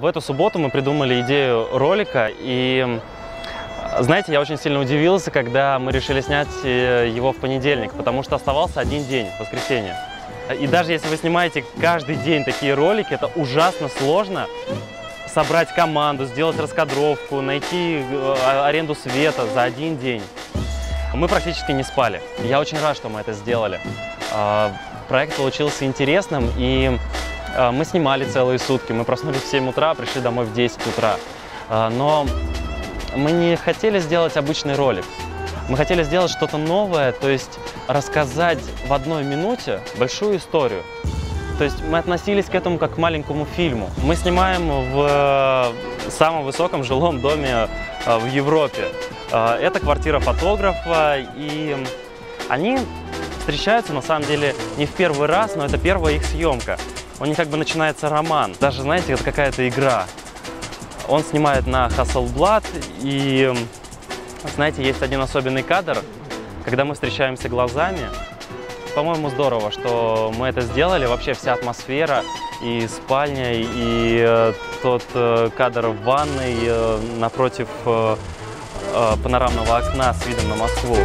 В эту субботу мы придумали идею ролика, и, знаете, я очень сильно удивился, когда мы решили снять его в понедельник, потому что оставался один день, воскресенье. И даже если вы снимаете каждый день такие ролики, это ужасно сложно собрать команду, сделать раскадровку, найти аренду света за один день. Мы практически не спали. Я очень рад, что мы это сделали. Проект получился интересным, и мы снимали целые сутки, мы проснулись в 7 утра, пришли домой в 10 утра. Но мы не хотели сделать обычный ролик, мы хотели сделать что-то новое, то есть рассказать в одной минуте большую историю. То есть мы относились к этому как к маленькому фильму. Мы снимаем в самом высоком жилом доме в Европе. Это квартира фотографа, и они встречаются на самом деле не в первый раз, но это первая их съемка. У них как бы начинается роман, даже, знаете, это какая-то игра. Он снимает на Hasselblad, и, знаете, есть один особенный кадр, когда мы встречаемся глазами. По-моему, здорово, что мы это сделали. Вообще вся атмосфера, и спальня, и тот кадр в ванной напротив панорамного окна с видом на Москву.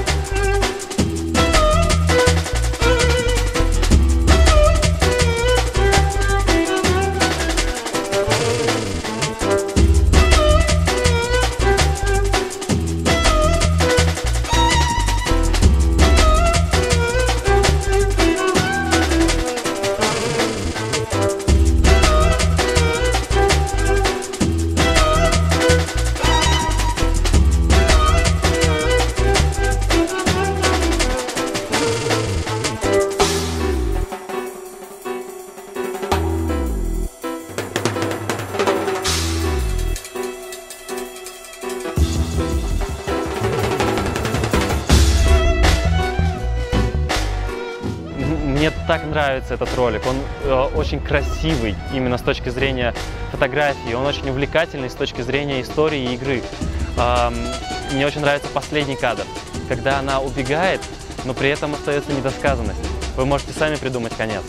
Мне так нравится этот ролик, он очень красивый именно с точки зрения фотографии, он очень увлекательный с точки зрения истории и игры. Мне очень нравится последний кадр, когда она убегает, но при этом остается недосказанность. Вы можете сами придумать конец.